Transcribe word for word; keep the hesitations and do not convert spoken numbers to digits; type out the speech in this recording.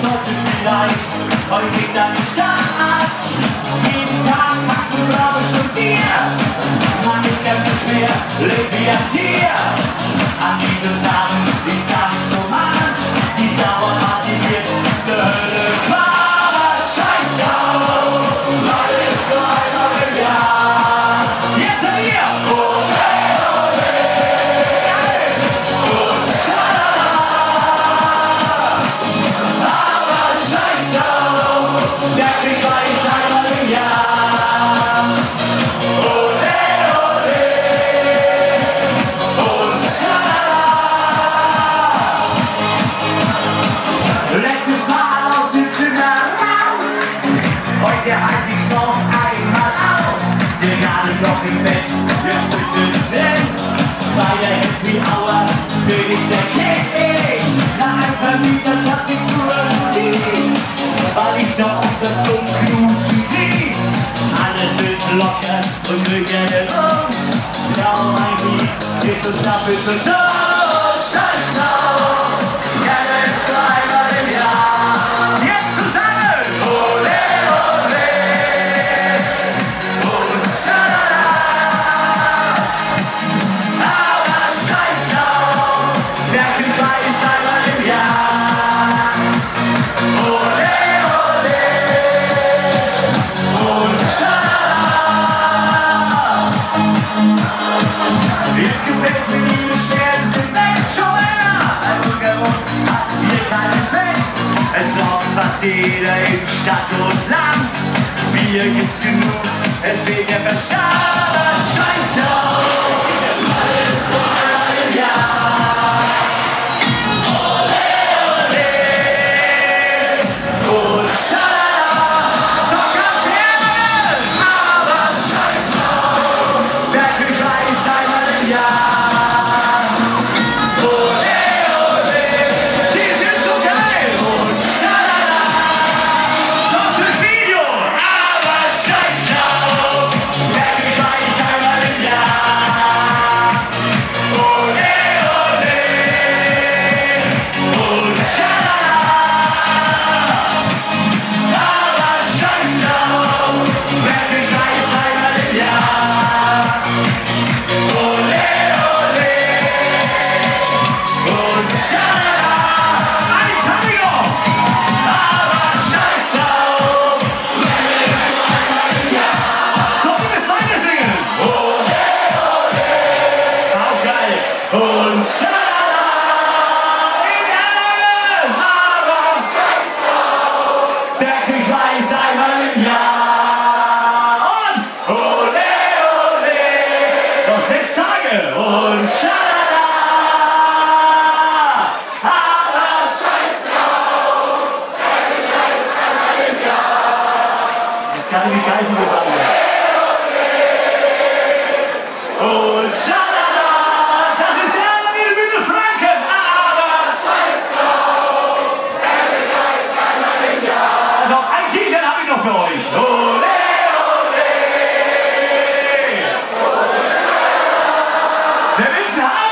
sollte vielleicht heute mit deinem Schatz jeden Tag machst du Rabe studieren. Man ist ganz schwer, leb wie ein Tier. An diesen Tagen ist gar nicht so mann. Die Dauer hat die wird zur Hölle fahren. Aber scheiß drauf, weil es so einmal im Jahr. Jetzt sind wir! Ole, ole, und schalala. Aber scheiß drauf, der Krieg war jetzt einmal im Jahr. Ole, ole, und schalala. Letztes Mal aus dem Zimmer raus, heute halt ich so einmal aus. Wir gerade noch im Bett, jetzt bitte nicht. Bei der Happy Hour bin ich der King. Nach ein paar Minuten hat sich zu überziehen, weil ich doch öfter zum Knutschen bin. Alle sind locker und wir gerne um. Kaum ein Lied ist uns ab, ist uns auf. Scheiß drauf, gerne ist nur einmal im Jahr. Jetzt zusammen! Ole, ole, und schalala. Aber scheiß drauf, der Küfer ist einmal im Jahr. Ole, ole, und schalala. Jetzt gefällt sie die Sterne sind weg, schon länger. Ein Rückerung hat hier keinen Sinn. Es läuft fast jeder in Stadt und Land. Bier gibt's genug, es fehlt der Verstand. Aber scheiß drauf, der Fall ist nur einmal im Jahr. Ole, ole, und schalala. So kann's herren. Aber scheiß drauf, der Küchler ist einmal im Jahr. Ole, ole, die sind so geil. Und schalala. So fürs Video. Aber scheiß drauf, der Küchler ist einmal im Jahr. Ole, ole, und schalala. Aber scheiß drauf, wer will gleich einmal im Jahr? Ole, ole, und schalala. Eins hab ich noch! Aber scheiß drauf, wer will gleich einmal im Jahr? So, wir müssen weiter singen! Ole, ole, saugeil! Und schalala. In Erlangen! Aber scheiß drauf, der Küchler ist einmal im Jahr. Und ole, ole, noch sechs Tage. Und schalala. Aber scheiß drauf, der Küchler ist einmal im Jahr. Das kann nicht geil so sein. Und schalala. Das ist Erlangen, ihre Bühne Franken. Aber also auf ein T-Shirt habe ich noch für euch. Ole, ole. Wer will's haben?